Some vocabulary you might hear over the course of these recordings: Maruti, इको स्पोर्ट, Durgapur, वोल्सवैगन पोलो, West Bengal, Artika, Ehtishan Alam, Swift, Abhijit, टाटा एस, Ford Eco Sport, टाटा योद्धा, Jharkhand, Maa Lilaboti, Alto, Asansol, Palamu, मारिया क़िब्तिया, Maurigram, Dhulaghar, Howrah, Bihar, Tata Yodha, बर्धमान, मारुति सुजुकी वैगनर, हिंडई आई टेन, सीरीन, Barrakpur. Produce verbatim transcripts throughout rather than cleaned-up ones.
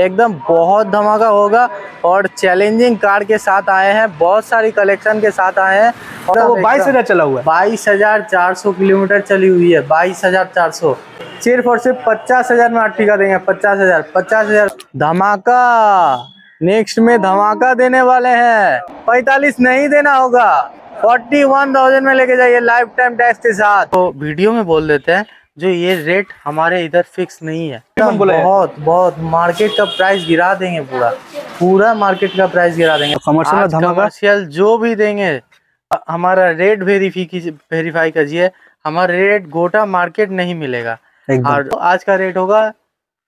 एकदम बहुत धमाका होगा। और चैलेंजिंग कार के साथ आए हैं, बहुत सारी कलेक्शन के साथ आए हैं। और वो बाईस हजार चला हुआ है, बाईस हजार चार सौ किलोमीटर चली हुई है, बाईस हजार चार सौ सिर्फ और सिर्फ पचास हजार में आर्टिका देंगे। पचास हजार पचास हजार धमाका नेक्स्ट में धमाका देने वाले हैं। पैंतालीस नहीं देना होगा, फोर्टी वन थाउजेंड में लेके जाइए लाइफ टाइम टैक्स के साथ। तो वीडियो में बोल देते हैं जो ये रेट हमारे इधर फिक्स नहीं है, बहुत बहुत मार्केट का प्राइस गिरा देंगे, पूरा पूरा मार्केट का प्राइस गिरा देंगे। कमर्शियल कमर्शियल जो भी देंगे हमारा रेट वेरीफाई कीजिए, हमारा रेट गोटा मार्केट नहीं मिलेगा। और आज का रेट होगा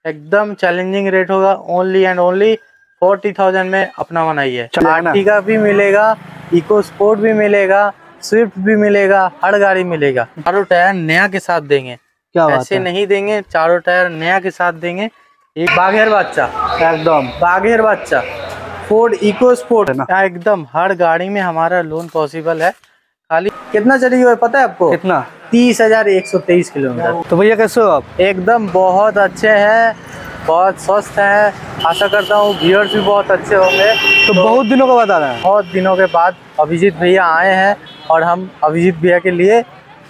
एकदम चैलेंजिंग रेट होगा, only and only forty thousand में अपना बनाइए। आर्टिका भी मिलेगा, इको स्पोर्ट भी मिलेगा, स्विफ्ट भी मिलेगा, हर गाड़ी मिलेगा। चारों टायर नया के साथ देंगे, ऐसे नहीं देंगे, चारों टायर नया के साथ देंगे। एक बाघेर बच्चा एकदम बाघेर बच्चा फोर्ड इको स्पोर्ट एकदम हर गाड़ी में हमारा लोन पॉसिबल है। खाली कितना चली हुई पता है आपको? कितना? तीस हजार एक सौ तेईस किलोमीटर। तो भैया कैसे हो आप? एकदम बहुत अच्छे हैं, बहुत स्वस्थ हैं। आशा करता हूँ व्यूअर्स भी बहुत अच्छे होंगे। तो, तो बहुत दिनों के बाद आ रहे हैं, बहुत दिनों के बाद अभिजीत भैया आए हैं और हम अभिजीत भैया के लिए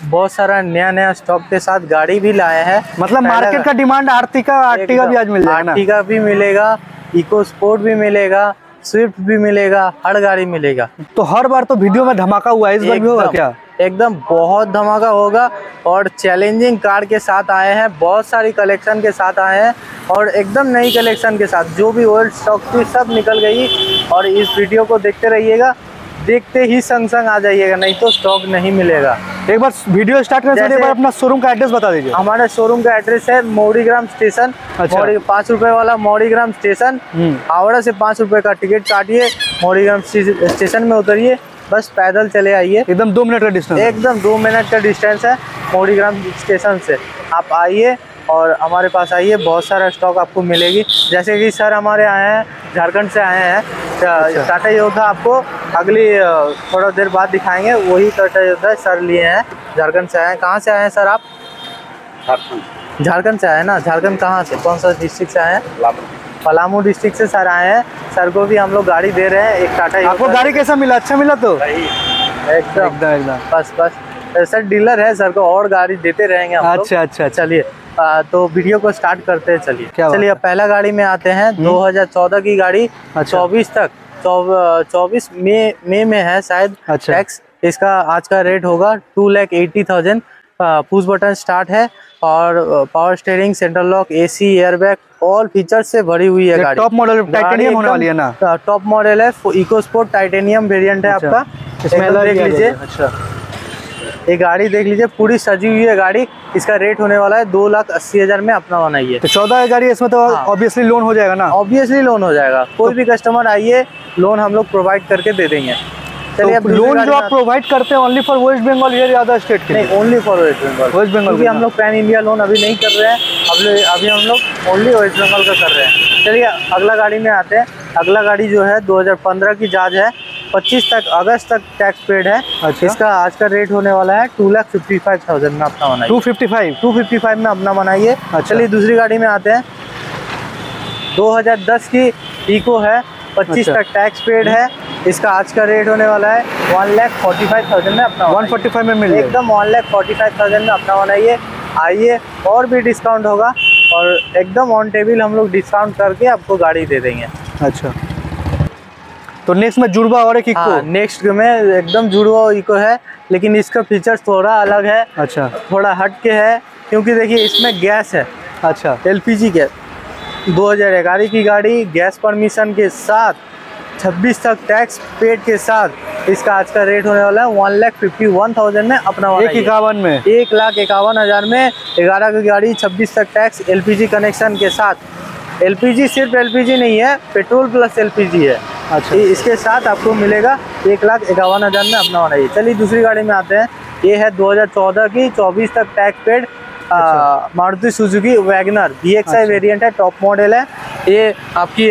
बहुत सारा नया नया स्टॉक के साथ गाड़ी भी लाए हैं। मतलब मार्केट का डिमांड आर्टिका आर्टिका भी आज मिल जाएगा, आर्टिका भी मिलेगा, इको स्पोर्ट भी मिलेगा, स्विफ्ट भी मिलेगा, हर गाड़ी मिलेगा। तो हर बार तो वीडियो में धमाका हुआ है, इस बार भी होगा क्या? एकदम बहुत धमाका होगा। और चैलेंजिंग कार के साथ आए हैं, बहुत सारी कलेक्शन के साथ आए हैं और एकदम नई कलेक्शन के साथ, जो भी ओल्ड स्टॉक थी सब निकल गई। और इस वीडियो को देखते रहिएगा, देखते ही संग संग आ जाइएगा, नहीं तो स्टॉक नहीं मिलेगा। एक बार वीडियो स्टार्ट करने से पहले एक बार अपना शोरूम का एड्रेस बता दीजिए। हमारा शोरूम का एड्रेस है मोडीग्राम स्टेशन। अच्छा। पाँच रुपए वाला मोडीग्राम स्टेशन, हावड़ा से पाँच रुपए का टिकट काटिए, मोडीग्राम स्टेशन में उतरिए, बस पैदल चले आइए। एकदम दो मिनट का डिस्टेंस, एकदम दो मिनट का डिस्टेंस है मोडीग्राम स्टेशन से। आप आइए और हमारे पास आइए, बहुत सारा स्टॉक आपको मिलेगी। जैसे कि सर हमारे आए हैं, झारखंड से आए हैं। अच्छा। टाटा योद्धा आपको अगली थोड़ा देर बाद दिखाएंगे, वही टाटा योद्धा सर लिए हैं, झारखंड से आए हैं। कहाँ से आए हैं सर आप? झारखंड। झारखंड से आए हैं ना? झारखंड कहाँ से, कौन सा डिस्ट्रिक्ट से आए हैं? पलामू डिस्ट्रिक्ट से सर आए हैं। सर को भी हम लोग गाड़ी दे रहे हैं एक टाटा योद्धा। आपको गाड़ी कैसा मिला? अच्छा मिला तो एकदम एकदम। बस बस सर डीलर है, सर को और गाड़ी देते रहेंगे। अच्छा अच्छा, चलिए तो वीडियो को स्टार्ट करते हैं। चलिए चलिए पहला गाड़ी में आते हैं। दो हज़ार चौदह की गाड़ी। अच्छा। चौबीस तक चौबीस मई मई में है शायद। अच्छा। टैक्स इसका आज का रेट होगा two lakh eighty thousand. Push button start है और power steering, central lock, AC, airbag, all features से भरी हुई है गाड़ी। टॉप मॉडल टाइटेनियम होने वाली है ना? टॉप मॉडल है, इको स्पोर्ट टाइटेनियम वेरियंट है आपका। देख लीजिए, अच्छा ये गाड़ी देख लीजिए, पूरी सजी हुई है गाड़ी। इसका रेट होने वाला है दो लाख अस्सी हजार में अपना बनाइए। तो चौदह गाड़ी है इसमें तो ऑब्वियसली हाँ। लोन हो जाएगा ना? ऑब्वियसली लोन हो जाएगा, कोई तो भी कस्टमर आइए, लोन हम लोग प्रोवाइड करके दे देंगे। चलिए तो लोन जो आप प्रोवाइड करते हैं ओनली फॉर वेस्ट बंगाल या अदर स्टेट के? नहीं, ओनली फॉर वेस्ट बंगाल। वेस्ट बंगाल क्योंकि हम लोग पैन इंडिया लोन अभी नहीं कर रहे हैं, अभी हम लोग ओनली वेस्ट बंगाल का कर रहे हैं। चलिए अगला गाड़ी में आते हैं। अगला गाड़ी जो है दो हजार पंद्रह की जाज है, पच्चीस तक अगस्त तक टैक्स पेड है। अच्छा। इसका आज का रेट होने वाला है two lakh fifty five thousand में अपना बनाइए। Two fifty five two fifty five में अपना बनाइए। अच्छा। चलिए दूसरी गाड़ी में आते हैं। दो हज़ार दस की इको है, पच्चीस तक टैक्स पेड है। इसका आज का रेट होने वाला है one lakh forty five thousand में अपना वन फोर्टी फाइव में मिलेगा। एकदम one lakh forty five thousand में अपना बनाइए। आइए और भी डिस्काउंट होगा और एकदम ऑन टेबल हम लोग डिस्काउंट करके आपको गाड़ी दे देंगे। अच्छा। तो नेक्स्ट में जुड़वा और एक इको। हाँ, नेक्स्ट में एकदम जुड़वा और इको है, लेकिन इसका फीचर्स थोड़ा अलग है। अच्छा। थोड़ा हट के है क्योंकि देखिए इसमें गैस है। अच्छा। LPG gas. दो हज़ार ग्यारह की गाड़ी, गैस परमिशन के साथ, छब्बीस तक टैक्स पेड के साथ। इसका आज का रेट होने वाला है one lakh fifty one thousand में अपना एक इक्यावन में एक लाख इक्यावन हज़ार में ग्यारह की गाड़ी, छब्बीस तक टैक्स, एलपीजी कनेक्शन के साथ। एलपीजी सिर्फ एलपीजी नहीं है, पेट्रोल प्लस एलपीजी है। अच्छा। इसके साथ आपको मिलेगा एक लाख इक्यावन हज़ार में अपना होना चाहिए। चलिए दूसरी गाड़ी में आते हैं। ये है दो हज़ार चौदह की, चौबीस तक टैक्स पेड। अच्छा। मारुति सुजुकी वैगनर V X I variant है, टॉप मॉडल है। ये आपकी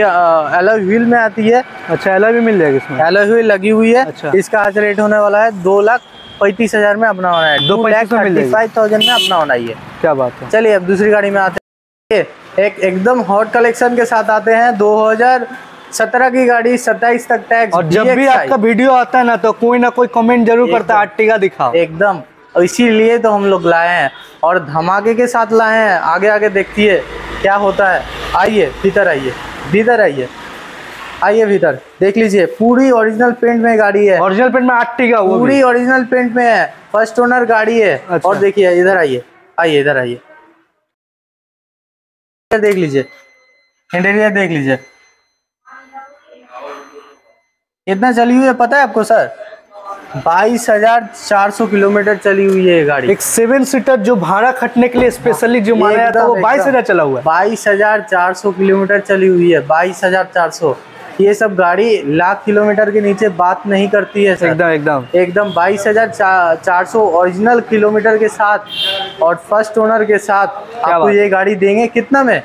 एलॉय व्हील में आती है। अच्छा, एलॉय भी मिल जाएगी इसमें? एलॉय व्हील लगी हुई है। अच्छा। इसका आज रेट होने वाला है दो लाख पैंतीस हज़ार में अपना होना है, दो लाख पैंतीस हज़ार में अपना होना चाहिए। क्या बात है। चलिए अब दूसरी गाड़ी में आते हैं। एक एकदम हॉट कलेक्शन के साथ आते हैं। दो हज़ार सत्रह की गाड़ी सत्ताईस तक टैक्स। और जब भी आपका वीडियो आता है ना तो कोई ना कोई कमेंट जरूर करता है आर्टिका दिखाओ, एकदम। इसीलिए तो हम लोग लाए हैं और धमाके के साथ लाए हैं। आगे आगे देखती है क्या होता है। आइए भीतर, आइए भीतर, आइए आइए भीतर देख लीजिए। पूरी ओरिजिनल पेंट में गाड़ी है। ओरिजिनल पेंट में आर्टिका, पूरी ओरिजिनल पेंट में है, फर्स्ट ओनर गाड़ी है। अच्छा। और देखिए इधर आइए, आइए इधर आइए, देख लीजिए इंटीरियर, देख लीजिए इतना चली हुई है। पता है आपको सर, बाईस हज़ार चार सौ किलोमीटर चली हुई है गाड़ी। एक सेवन सीटर जो भाड़ा खटने के लिए स्पेशली जो माना जाता है वो बाईस हज़ार चला हुआ है। बाईस हज़ार चार सौ किलोमीटर चली हुई है। बाईस हज़ार चार सौ, ये सब गाड़ी लाख किलोमीटर के नीचे बात नहीं करती है सर। एकदम एकदम एकदम बाईस हज़ार चार सौ ओरिजिनल किलोमीटर के साथ और फर्स्ट ओनर के साथ आपको ये गाड़ी देंगे। कितना में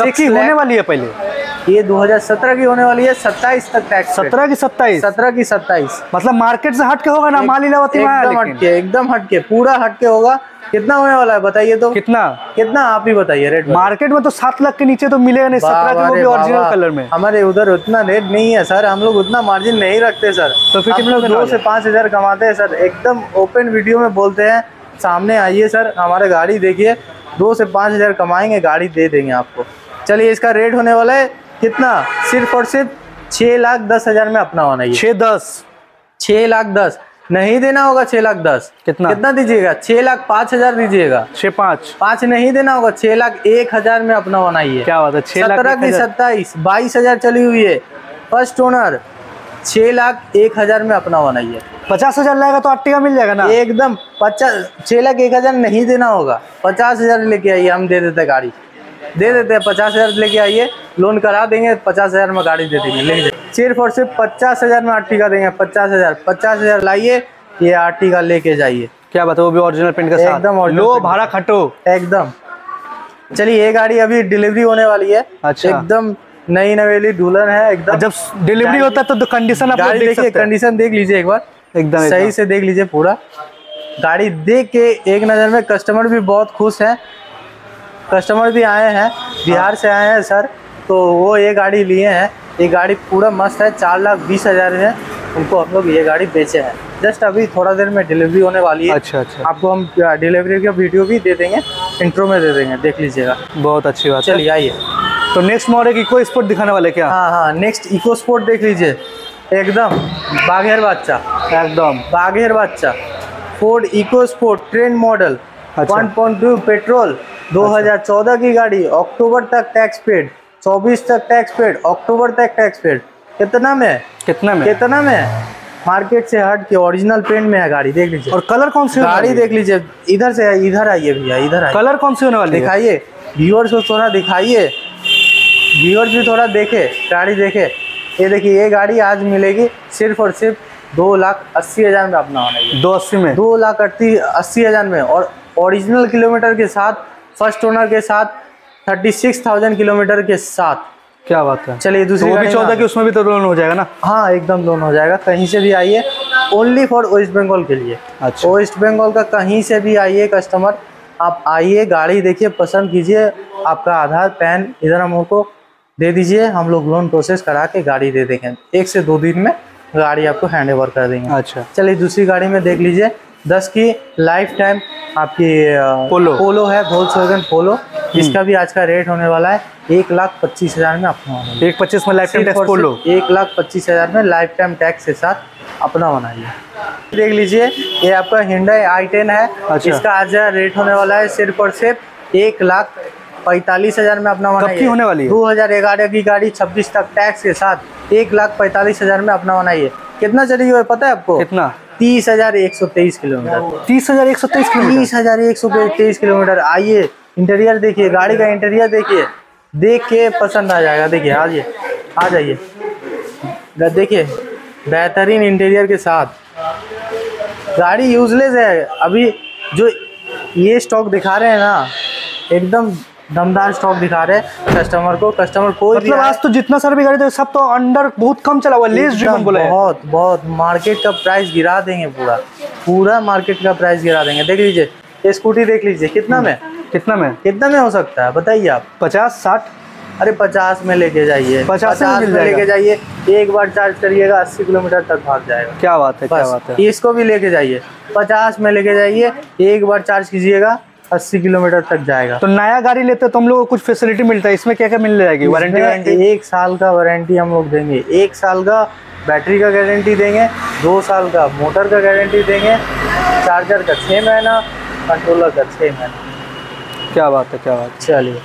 सिक्स होने वाली है? पहले ये दो हज़ार सत्रह की होने वाली है, सत्ताईस तक टैक्स। सत्रह की सत्ताईस सत्रह की सत्ताईस मतलब मार्केट से हटके होगा ना, मा लीलावती हटके, एकदम हटके, पूरा हटके होगा। कितना होने वाला है बताइए तो? कितना कितना आप ही बताइए रेट। मार्केट में तो सात लाख के नीचे तो मिलेगा नहीं। सत्रह की ओरिजिनल कलर में हमारे उधर उतना रेट नहीं है सर, हम लोग उतना मार्जिन नहीं रखते सर। तो फिर हम लोग दो से पाँच हज़ार कमाते हैं सर, एकदम ओपन वीडियो में बोलते हैं। सामने आइए सर, हमारे गाड़ी देखिए, दो से पाँच हज़ार कमाएंगे गाड़ी दे देंगे आपको। चलिए, इसका रेट होने वाला है कितना? सिर्फ और सिर्फ छः लाख दस हजार में अपना होना है। छः दस छः लाख दस नहीं देना होगा। छः लाख दस कितना कितना दीजिएगा? छः लाख पाँच हजार दीजिएगा। छः पाँच पाँच नहीं देना होगा। छः लाख एक हजार में अपना होना ही है। क्या बात है। सत्रह की सत्ताईस, बाईस हजार चली हुई है, फर्स्ट ओनर, छः लाख एक हजार में अपना होना ही है। पचास हजार लाएगा तो आर्टिका मिल जाएगा ना, एकदम। पचास छः लाख एक हजार नहीं देना होगा। पचास हजार लेके आइए, हम दे देते गाड़ी, दे देते हैं। पचास हज़ार लेके आइए, लोन करा देंगे, पचास हज़ार में गाड़ी दे देंगे। लेंगे सिर्फ और सिर्फ पचास हज़ार में आर्टिका देंगे। पचास हज़ार पचास हज़ार लाइए, ये आर्टिका लेके जाइए। क्या बात है, वो भी ओरिजिनल पेंट के साथ, एकदम। और लो भाड़ा खटो एकदम। चलिए, ये गाड़ी अभी डिलीवरी होने वाली है। अच्छा। एकदम नई नवेली दुल्हन है एकदम। जब डिलीवरी होता है तो कंडीशन आप गाड़ी देखिए, कंडीशन देख लीजिए एक बार, एकदम सही से देख लीजिए पूरा। गाड़ी देख के एक नज़र में कस्टमर भी बहुत खुश हैं। कस्टमर भी आए हैं, बिहार से आए हैं सर, तो वो ये गाड़ी लिए हैं। ये गाड़ी पूरा मस्त है। चार लाख बीस हज़ार में उनको हम लोग ये गाड़ी बेचे हैं। जस्ट अभी थोड़ा देर में डिलीवरी होने वाली है। अच्छा अच्छा। आपको हम डिलीवरी का वीडियो भी दे देंगे, इंट्रो में दे देंगे, देख लीजिएगा। बहुत अच्छी बात है। चलिए आइए, तो नेक्स्ट मॉडल इको स्पोर्ट दिखाने वाले क्या? हाँ हाँ, नेक्स्ट इको स्पोर्ट देख लीजिए, एकदम बाघेर बादशाह, एकदम बाघेर बादशाह। Ford इको स्पोर्ट trend model, one point two petrol, दो हज़ार चौदह की गाड़ी, अक्टूबर तक टैक्स पेड, चौबीस तक टैक्स पेड, अक्टूबर तक टैक्स पेड। कितना में कितना में कितना में मार्केट से हट के ओरिजिनल पेंट में है गाड़ी, देख लीजिए। और कलर कौन सी गाड़ी देख लीजिए, इधर से इधर आइए भैया, इधर आइए। कलर कौन सी होने वाली दिखाइए व्यूअर्स को, थोड़ा दिखाइए व्यूअर्स भी थोड़ा देखे, गाड़ी देखे। ये देखिए, ये गाड़ी आज मिलेगी सिर्फ और सिर्फ दो लाख अस्सी हज़ार में अपना होने वाली। दो अस्सी में दो लाख अस्सी हज़ार में और ओरिजिनल किलोमीटर के साथ, फर्स्ट ओनर के साथ, छत्तीस हज़ार किलोमीटर के साथ। क्या बात है। चलिए दूसरी गाड़ी, चौदह की, उसमें भी तो लोन हो जाएगा ना। हाँ, एकदम लोन हो जाएगा। कहीं से भी आइए, ओनली फॉर वेस्ट बंगाल के लिए। अच्छा। वेस्ट बंगाल का कहीं से भी आइए कस्टमर, आप आइए, गाड़ी देखिए, पसंद कीजिए। आपका आधार, पैन इधर हमको दे दीजिए, हम लोग लोन प्रोसेस करा के गाड़ी दे देंगे। एक से दो दिन में गाड़ी आपको हैंड ओवर कर देंगे। अच्छा। चलिए दूसरी गाड़ी में देख लीजिए, दस की लाइफ टाइम आपकी पोलो पोलो है, वोल्सवैगन पोलो। इसका भी आज का रेट होने वाला है एक लाख पच्चीस हज़ार में अपना होना। एक पच्चीस में लाइफ टाइम टैक्स पोलो, एक लाख पच्चीस हज़ार में लाइफ टाइम टैक्स के साथ अपना होना है। देख लीजिए, ये आपका हिंडई आई टेन है। अच्छा। इसका आज रेट होने वाला है सिर्फ और सिर्फ एक लाख पैंतालीस हज़ार में अपना होना होने वाली है। दो हज़ार ग्यारह की गाड़ी, छब्बीस तक टैक्स के साथ, एक लाख पैंतालीस हज़ार में अपना होना है। कितना चली हुआ है पता है आपको? कितना? तीस हज़ार एक सौ तेईस किलोमीटर। तीस हज़ार एक सौ तेईस तीस हज़ार एक सौ तेईस किलोमीटर। आइए, इंटीरियर देखिए, गाड़ी का इंटीरियर देखिए, देख के पसंद आ जाएगा। देखिए, आइए आ जाइए, देखिए बेहतरीन इंटीरियर के साथ गाड़ी यूजलेस है। अभी जो ये स्टॉक दिखा रहे हैं ना, एकदम दमदार स्टॉक दिखा रहे हैं कस्टमर को। कस्टमर कोई मतलब आज तो जितना सर भी गाड़ी तो सब तो अंडर बहुत कम चला हुआ, लेस ड्रिवन बोला है। बहुत बहुत मार्केट का प्राइस गिरा देंगे, पूरा पूरा मार्केट का प्राइस गिरा देंगे। देख लीजिए, ये स्कूटी देख लीजिए, कितना में? कितना में कितना में हो सकता है बताइए आप? पचास साठ अरे पचास में लेके जाइए, पचास में लेके जाइए, एक बार चार्ज करिएगा अस्सी किलोमीटर तक भाग जाएगा। क्या बात है, क्या बात है। इसको भी लेके जाइए, पचास में लेके जाइए, एक बार चार्ज कीजिएगा अस्सी किलोमीटर तक जाएगा। तो नया गाड़ी लेते तो हम लोग को कुछ फैसिलिटी मिलता है, इसमें क्या क्या मिल जाएगी? वारंटी वारंटी एक साल का वारंटी हम लोग देंगे, एक साल का बैटरी का गारंटी देंगे, दो साल का मोटर का गारंटी देंगे, चार्जर का छः महीना, कंट्रोलर का छः महीना। क्या बात है, क्या बात। चलिए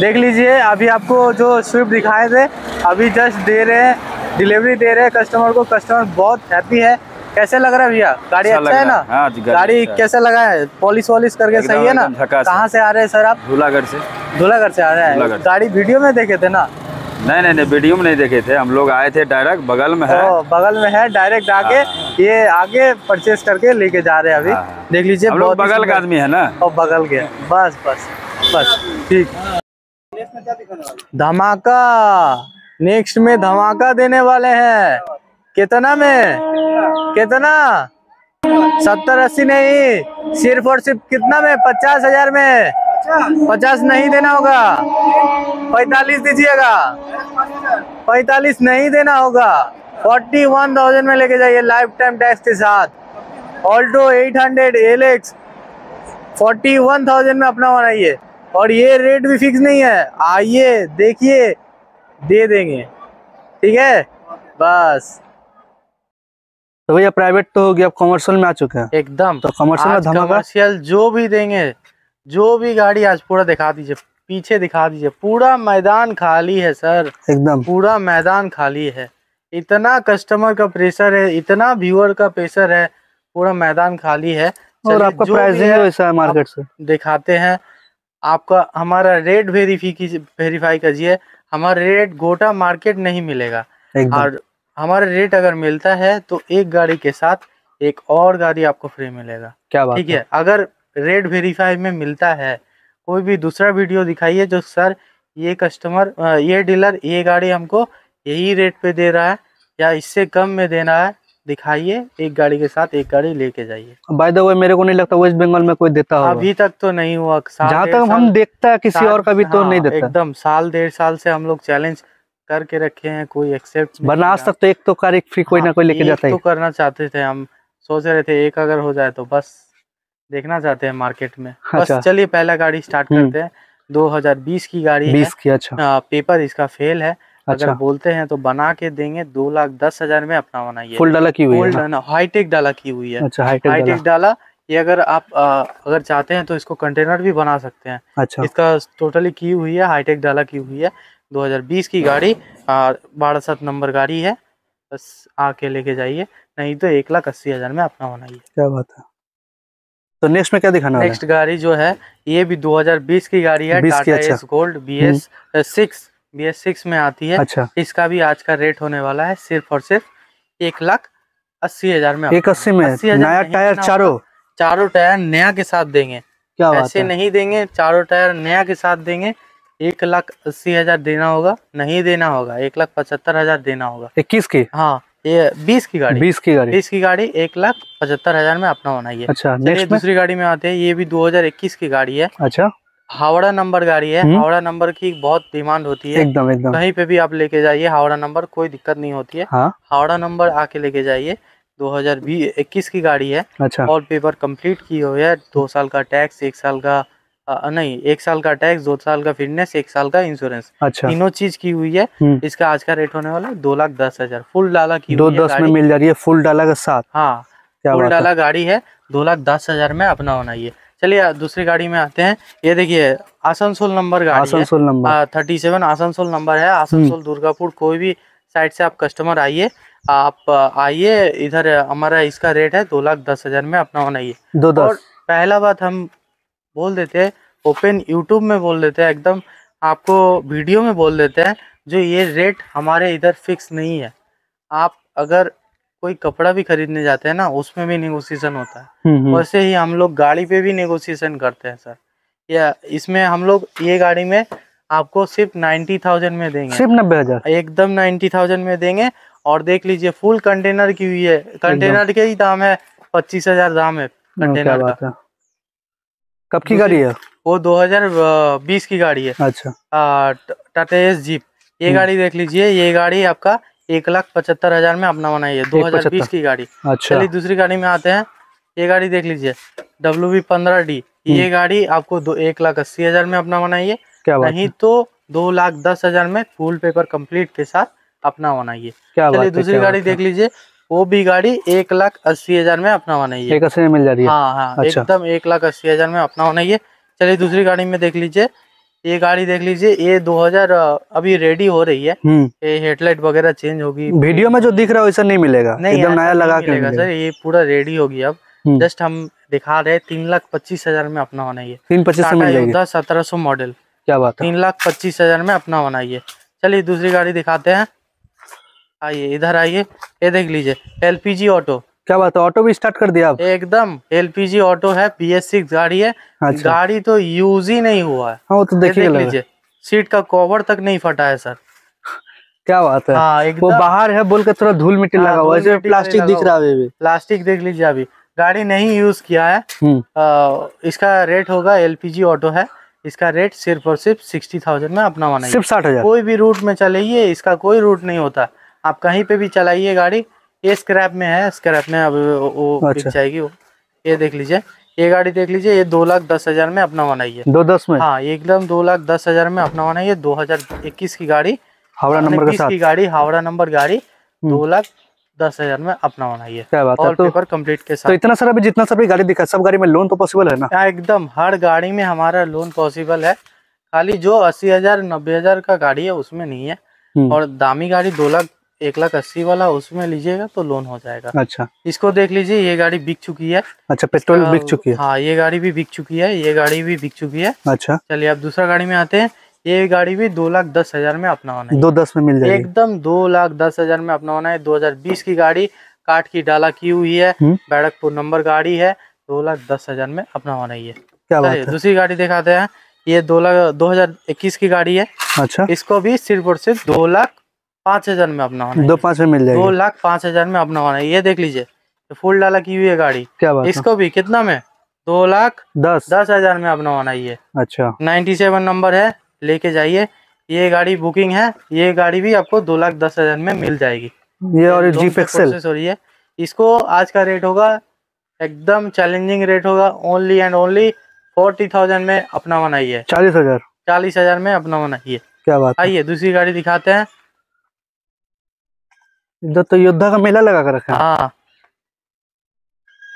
देख लीजिए, अभी आपको जो स्विफ्ट दिखाए थे अभी जस्ट दे रहे हैं, डिलीवरी दे रहे हैं कस्टमर को। कस्टमर बहुत हैप्पी है। कैसे लग रहा है भैया गाड़ी? अच्छा, अच्छा है ना? हाँ, गाड़ी कैसे लगा है? पॉलिश वॉलिश करके सही है ना? कहाँ से आ रहे हैं सर आप? धूलागढ़ से। धूलागढ़ से आ रहे हैं। गाड़ी वीडियो में देखे थे ना? नहीं नहीं नहीं, वीडियो में नहीं देखे थे, हम लोग आए थे डायरेक्ट, बगल में है। ओ, बगल में है, डायरेक्ट आके ये आगे परचेज करके लेके जा रहे हैं अभी। देख लीजिए, बगल का आदमी है ना? और बगल के। बस बस बस ठीक। धमाका, नेक्स्ट में धमाका देने वाले हैं। कितना में? कितना? सत्तर अस्सी नहीं, सिर्फ और सिर्फ कितना में? पचास हजार में। पचास नहीं देना होगा, पैतालीस दीजिएगा। पैतालीस नहीं देना होगा, फोर्टी वन थाउजेंड में लेके जाइए लाइफ टाइम टैक्स के साथ। Alto eight hundred L X forty one thousand में अपना बनाइए, और ये रेट भी फिक्स नहीं है, आइए देखिए दे देंगे। ठीक है, बस। तो भैया प्राइवेट तो हो गया, अब कॉमर्शियल में आ चुके हैं एकदम। तो कॉमर्शियल में कॉमर्शियल जो भी देंगे, जो भी गाड़ी आज पूरा दिखा दीजिए, पीछे दिखा दीजिए, पूरा मैदान खाली है सर, एकदम पूरा मैदान खाली है। इतना कस्टमर का प्रेशर है, इतना व्यूअर का प्रेशर है, पूरा मैदान खाली है। और आपका प्राइसिंग वैसा है मार्केट से, दिखाते हैं आपका। हमारा रेट वेरीफाई कीजिए, हमारा रेट गोटा मार्केट नहीं मिलेगा, और हमारा रेट अगर मिलता है तो एक गाड़ी के साथ एक और गाड़ी आपको फ्री मिलेगा। क्या बात? ठीक है, अगर रेट वेरीफाई में मिलता है। कोई भी दूसरा वीडियो दिखाइए जो सर ये कस्टमर, ये डीलर ये गाड़ी हमको यही रेट पे दे रहा है या इससे कम में देना है, दिखाइए। एक गाड़ी के साथ एक गाड़ी लेके जाइए। बाय द वे मेरे को नहीं लगता वेस्ट बंगाल में कोई देता होगा, अभी तक तो नहीं हुआ। जहाँ तक हम देखता है किसी और का भी तो नहीं देता। एकदम साल डेढ़ साल से हम लोग चैलेंज करके रखे हैं, कोई एक्सेप्ट बना सकते तो एक तो कार एक फ्री कोई हाँ, ना कोई लेके जाता है। तो करना चाहते थे, हम सोच रहे थे एक अगर हो जाए तो बस देखना चाहते हैं मार्केट में। अच्छा। बस चलिए पहला गाड़ी स्टार्ट करते हैं। दो हज़ार बीस की गाड़ी बीस है, की, अच्छा। आ, पेपर इसका फेल है। अच्छा। अगर बोलते हैं तो बना के देंगे, दो लाख दस हजार में अपना बनाइए। फुल डाला की हुई है, हाईटेक डाला की हुई है। हाईटेक डाला, ये अगर आप अगर चाहते हैं तो इसको कंटेनर भी बना सकते हैं। अच्छा। इसका टोटली की हुई है, हाईटेक डाला की हुई है। दो हज़ार बीस की गाड़ी, बारह सात नंबर गाड़ी है, बस आके लेके जाइए, नहीं तो एक लाख अस्सी हजार में अपना बनाइए। क्या बात है। तो नेक्स्ट में क्या दिखाना है? नेक्स्ट गाड़ी जो है ये भी दो हज़ार बीस की गाड़ी है, टाटा एस gold B S six B S six में आती है। अच्छा। इसका भी आज का रेट होने वाला है सिर्फ और सिर्फ एक लाख अस्सी हजार में। एक अस्सी में नया टायर, चारों चारों टायर नया के साथ देंगे। क्या बात है। ऐसे नहीं देंगे, चारों टायर नया के साथ देंगे। एक लाख अस्सी हजार देना होगा, नहीं देना होगा, एक लाख पचहत्तर हजार देना होगा। इक्कीस की? हाँ, ये बीस की गाड़ी, बीस की गाड़ी, बीस की गाड़ी एक लाख पचहत्तर हजार में अपना बनाइए। अच्छा, नेक्स्ट दूसरी गाड़ी में आते हैं। ये भी दो हज़ार इक्कीस की गाड़ी है। अच्छा। हावड़ा नंबर गाड़ी है। हावड़ा नंबर की बहुत डिमांड होती है, एकदम एकदम। कहीं पे भी आप लेके जाइए, हावड़ा नंबर कोई दिक्कत नहीं होती है। हावड़ा नंबर आके लेके जाइए। दो हजार इक्कीस की गाड़ी है। अच्छा। और पेपर कम्प्लीट की हुई है, दो साल का टैक्स, एक साल का आ, नहीं एक साल का टैक्स, दो साल का फिटनेस, एक साल का इंश्योरेंस। अच्छा। तीनों चीज की हुई है। इसका आज का रेट होने वाला है दो लाख दस हजार। फुल डाला की दो दस में मिल जा रही है, फुल डाला के साथ। हाँ, फुल डाला गाड़ी है, दो लाख दस हजार में अपना होना ये। चलिए दूसरी गाड़ी में आते हैं। ये देखिए आसनसोल नंबर गाड़ी, Asansol number thirty seven Asansol number है। आसनसोल दुर्गापुर कोई भी साइड से आप कस्टमर आइए, आप आइए इधर। हमारा इसका रेट है दो लाख दस हजार में अपना होना ये। दो दस। पहला बात हम बोल देते हैं, ओपन यूट्यूब में बोल देते हैं, एकदम आपको वीडियो में बोल देते हैं, जो ये रेट हमारे इधर फिक्स नहीं है। आप अगर कोई कपड़ा भी खरीदने जाते हैं ना, उसमें भी नेगोशिएशन होता है, वैसे ही हम लोग गाड़ी पे भी नेगोशिएशन करते हैं सर। या इसमें हम लोग ये गाड़ी में आपको सिर्फ नाइन्टी थाउजेंड में देंगे, सिर्फ नब्बे हजार एकदम नाइन्टी थाउजेंड में देंगे। और देख लीजिए फुल कंटेनर की हुई है, कंटेनर के ही दाम है पच्चीस हजार दाम है कंटेनर का। कब की गाड़ी है? वो दो हज़ार बीस की गाड़ी है। अच्छा। टाटा एस जीप, ये गाड़ी देख लीजिए, ये गाड़ी आपका एक लाख पचहत्तर हजार में अपना बनाई है, दो हज़ार बीस की गाड़ी। अच्छा। चलिए दूसरी गाड़ी में आते हैं, ये गाड़ी देख लीजिए डब्ल्यू बी पंद्रह डी, ये गाड़ी आपको दो एक लाख अस्सी हजार में अपना बनाई है, नहीं तो दो लाख दस हजार में फुल पेपर कंप्लीट के साथ अपना बनाइए। चलिए दूसरी गाड़ी देख लीजिए, वो भी गाड़ी एक लाख अस्सी हजार में अपना बनाइए, एक अस्सी में मिल जा रही है। हाँ हाँ एकदम एक लाख अस्सी हजार में अपना बनाइए। चलिए दूसरी गाड़ी में देख लीजिए, ये गाड़ी देख लीजिए, ये दो हज़ार अभी रेडी हो रही है, ये हेडलाइट वगैरह चेंज होगी। वीडियो में जो दिख रहा है वैसा नहीं मिलेगा, नहीं एकदम नया लगा के मिलेगा सर, ये पूरा रेडी होगी। अब जस्ट हम दिखा रहे तीन लाख पच्चीस हजार में अपना बनाइए, तीन पच्चीस टाटा योद्धा सत्रह सौ मॉडल, क्या बात है, तीन लाख पच्चीस हजार में अपना बनाइए। चलिए दूसरी गाड़ी दिखाते हैं, आइए इधर आइए, ये देख लीजिए एलपीजी ऑटो, क्या बात है, ऑटो भी स्टार्ट कर दिया आप एकदम। एलपीजी ऑटो है, बी एस सिक्स गाड़ी है। अच्छा। गाड़ी तो यूज ही नहीं हुआ है। हाँ, तो देखिए देख लीजिए सीट का कवर तक नहीं फटा है सर, क्या बात है। हाँ, वो बाहर है बोल के थोड़ा धूल मिट्टी लगा हुआ है, प्लास्टिक दिख रहा है, प्लास्टिक देख लीजिए, अभी गाड़ी नहीं यूज किया है। इसका रेट होगा, एलपीजी ऑटो है, इसका रेट सिर्फ और सिर्फ सिक्सटी थाउजेंड में अपना माना, सिर्फ साठ हजार। कोई भी रूट में चलाइए, इसका कोई रूट नहीं होता, आप कहीं पे भी चलाइए गाड़ी। ये स्क्रैप में है, स्क्रैप में अब वो बिक जाएगी। ये देख लीजिए, ये गाड़ी देख लीजिए, ये दो लाख दस हजार में अपना बनाइए, दो दस में। हाँ एकदम दो लाख दस हजार में अपना बनाइए, दो हजार इक्कीस की गाड़ी, हावड़ा नंबर के साथ की गाड़ी, हावड़ा नंबर गाड़ी, दो लाख दस हजार में अपना बनाइए, ऑल पेपर कंप्लीट के साथ। तो इतना सारा भी जितना सर भी गाड़ी दिखा, सब गाड़ी में लोन तो पॉसिबल है ना? एकदम हर गाड़ी में हमारा लोन पॉसिबल है, खाली जो अस्सी हजार नब्बे हजार का गाड़ी है उसमें नहीं है, और दामी गाड़ी दो लाख एक लाख अस्सी वाला उसमें लीजिएगा तो लोन हो जाएगा। अच्छा। इसको देख लीजिए, ये गाड़ी बिक चुकी है। अच्छा, पेट्रोल बिक चुकी है। हाँ, ये गाड़ी भी बिक चुकी है, ये गाड़ी भी बिक चुकी है। अच्छा। चलिए अब दूसरा गाड़ी में आते हैं, ये गाड़ी भी दो लाख दस हजार में अपना होना है, दो दस में मिल जाएगी एकदम, दो लाख दस हजार में अपना होना है। दो हजार बीस की गाड़ी, काट की डाला की हुई है, बैरकपुर नंबर गाड़ी है, दो लाख दस हजार में अपना होना है। क्या बात है। दूसरी गाड़ी दिखाते हैं, ये दो लाख दो हजार इक्कीस की गाड़ी है। अच्छा। इसको भी सिर्फ और सिर्फ दो लाख पाँच हजार में अपना होना, दो पाँच में मिल जाएगा, दो लाख पाँच हजार में अपना होना है। ये देख लीजिए, फुल डाला की हुई है गाड़ी, क्या बात, इसको भी कितना में, दो लाख दस दस हजार में अपना होना है। अच्छा। नाइन्टी सेवन नंबर है, लेके जाइए, ये गाड़ी बुकिंग है, ये गाड़ी भी आपको दो लाख दस हजार में मिल जाएगी। ये और जीप एक्सेल हो रही है, इसको आज का रेट होगा एकदम चैलेंजिंग रेट होगा, only and only forty thousand में अपना बनाइए, चालीस हजार चालीस हजार में अपना बनाइए। क्या बात। आइए दूसरी गाड़ी दिखाते हैं, इधर तो योद्धा का मेला लगा कर रखा है। हाँ,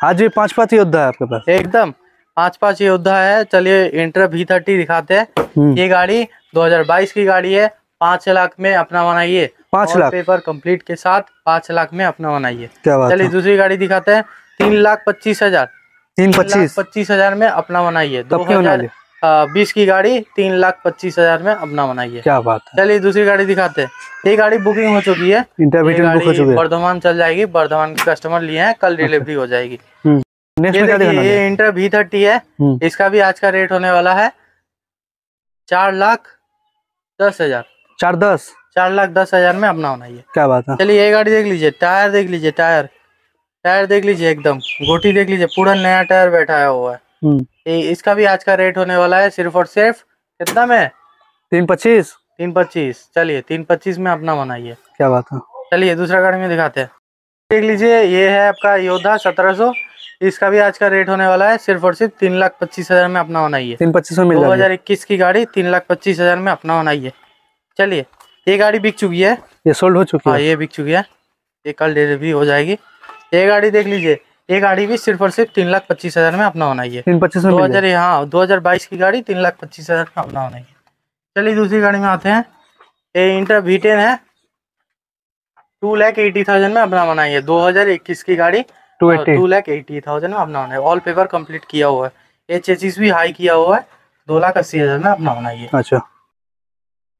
आज भी पांच पांच योद्धा है आपके पास, एकदम पांच पांच योद्धा है। चलिए इंटर वी थर्टी दिखाते हैं, ये गाड़ी दो हज़ार बाईस की गाड़ी है, पांच लाख में अपना बनाइए, पांच लाख पेपर कंप्लीट के साथ पांच लाख में अपना बनाइए। चलिए दूसरी गाड़ी दिखाते हैं, तीन लाख पच्चीस हजार तीन पच्चीस पच्चीस हजार में अपना बनाइए, दो हजार बीस की गाड़ी, तीन लाख पच्चीस हजार में अपना बनाइए। क्या बात है। चलिए दूसरी गाड़ी दिखाते हैं, ये गाड़ी बुकिंग हो चुकी है, बर्धमान चल जाएगी, बर्धमान के कस्टमर लिए हैं, कल डिलीवरी हो जाएगी। ये इंटर वी थर्टी है, इसका भी आज का रेट होने वाला है चार लाख दस हजार चार दस चार लाख दस हजार में अपना होना है। क्या बात है। चलिए ये गाड़ी देख लीजिए, टायर देख लीजिए, टायर टायर देख लीजिए, एकदम गोटी देख लीजिए, पूरा नया टायर बैठाया हुआ है। इसका भी आज का रेट होने वाला है सिर्फ और सिर्फ कितना में, तीन पच्चीस तीन पच्चीस। चलिए तीन पच्चीस में अपना बनाइए। क्या बात है। चलिए दूसरा गाड़ी में दिखाते हैं, देख लीजिए, ये है आपका योद्धा सत्रह सौ, इसका भी आज का रेट होने वाला है सिर्फ और सिर्फ तीन लाख पच्चीस हजार में अपना बनाइए, तीन पच्चीस में मिल जाएगी, दो हजार इक्कीस की गाड़ी, तीन लाख पच्चीस हजार में अपना बनाइए। चलिए ये गाड़ी बिक चुकी है, ये सोल्ड हो चुकी है, ये बिक चुकी है, ये कल डिलीवरी हो जाएगी। ये गाड़ी देख लीजिए, ये गाड़ी भी सिर्फ और सिर्फ तीन लाख पच्चीस हजार में अपना बनाइए, तीन पच्चीस दो हजार हाँ दो हजार बाईस की गाड़ी, तीन लाख पच्चीस हजार में अपना बनाइए। चलिए दूसरी गाड़ी में आते हैं, ये इंटर वी टेन है, टू लैख एटी थाउजेंड में अपना बनाइए, दो हजार इक्कीस की गाड़ी, टू लाख एटी थाउजेंड में अपना होना है, ऑल पेपर कंप्लीट किया हुआ है, ये चेसिस भी हाई किया हुआ है, दो लाख अस्सी हजार में अपना होना है। अच्छा।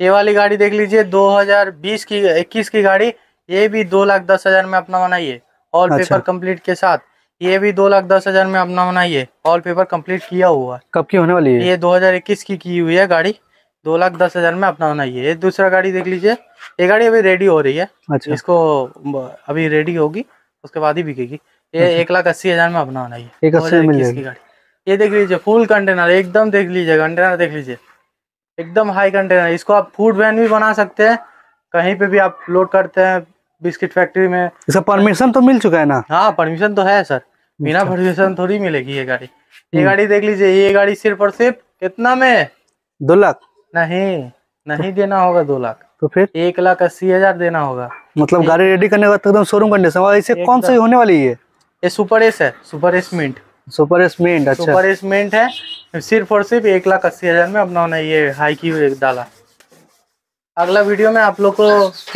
ये वाली गाड़ी देख लीजिए, दो हजार बीस की इक्कीस की गाड़ी, ये भी दो लाख दस हजार में अपना बनाइए, ऑल पेपर कंप्लीट के साथ, ये भी दो लाख दस हजार में अपना बनाइए, ऑल पेपर कंप्लीट किया हुआ है। कब की होने वाली है? ये दो हजार इक्कीस की की हुई है गाड़ी, दो लाख दस हजार में अपना होना है। दूसरा गाड़ी देख लीजिए, ये गाड़ी अभी रेडी हो रही है, इसको अभी रेडी होगी उसके बाद ही बिकेगी, ये एक लाख अस्सी हजार में अपना होना है, एक अस्सी में मिल जाएगी गाड़ी। ये देख लीजिए फुल कंटेनर, एकदम देख लीजिए कंटेनर, देख लीजिए एकदम हाई कंटेनर। इसको आप फूड वैन भी बना सकते हैं, कहीं पे भी आप लोड करते हैं बिस्किट फैक्ट्री में। इसका परमिशन तो मिल चुका है ना? हाँ परमिशन तो है सर, बिना परमिशन थोड़ी मिलेगी ये गाड़ी। ये गाड़ी देख लीजिए, ये गाड़ी सिर्फ और सिर्फ कितना में? दो लाख नहीं नहीं देना होगा दो लाख तो फिर एक लाख अस्सी हजार देना होगा। मतलब गाड़ी रेडी करने का एकदम शोरूम कंडीशन। इससे कौन सी होने वाली है? ये सुपर एस है, Super Ace mint. Super Ace mint, अच्छा सुपर एस मिंट है। सिर्फ और सिर्फ एक लाख अस्सी हजार में अपना ये हाई की डाला। अगला वीडियो में आप लोग को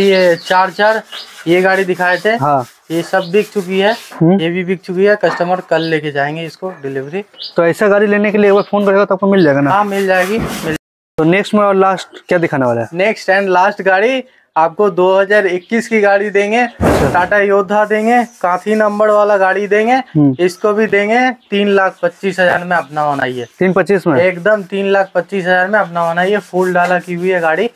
ये चार चार ये गाड़ी दिखाए थे। हाँ। ये सब बिक चुकी है, ये भी बिक चुकी है। कस्टमर कल लेके जाएंगे इसको डिलीवरी। तो ऐसा गाड़ी लेने के लिए एक बार फोन करेगा तो आपको मिल जाएगा ना? हाँ मिल जाएगी, मिल। तो नेक्स्ट में और लास्ट क्या दिखाने वाला है? नेक्स्ट एंड लास्ट गाड़ी आपको दो हज़ार इक्कीस की गाड़ी देंगे, टाटा योद्धा देंगे, काफी नंबर वाला गाड़ी देंगे। इसको भी देंगे तीन लाख पच्चीस हजार में अपना बनाइए। तीन पच्चीस में एकदम तीन लाख पच्चीस हजार में अपना बनाइए। फुल डाला की हुई है गाड़ी,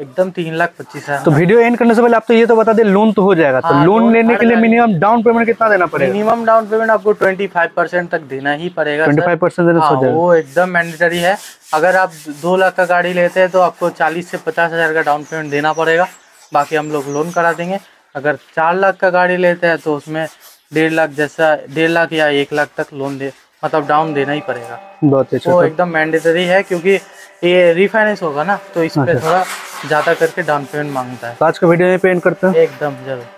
एकदम तीन लाख पच्चीस हजार। तो वीडियो एंड करने से पहले आप तो ये तो बता दे लोन तो हो जाएगा। हाँ, तो लोन, लोन लेने के लिए मिनिमम डाउन पेमेंट कितना देना पड़ेगा? मिनिमम डाउन पेमेंट आपको ट्वेंटी फाइव परसेंट तक देना ही पड़ेगा। ट्वेंटी फाइव परसेंट देना हो जाएगा, वो एकदम मैंडेटरी है। अगर आप दो लाख का गाड़ी लेते हैं तो आपको चालीस से पचास हजार का डाउन पेमेंट देना पड़ेगा, बाकी हम लोग लोन करा देंगे। अगर चार लाख का गाड़ी लेते हैं तो उसमें डेढ़ लाख जैसा डेढ़ लाख या एक लाख तक लोन दे मतलब डाउन देना ही पड़ेगा। बहुत अच्छा, वो एकदम मैंडेटरी है क्योंकि ये रिफाइनेंस होगा ना, तो इस पे थोड़ा ज्यादा करके डाउन पेमेंट मांगता है। आज का वीडियो पे एंड करते हैं एकदम जरूर।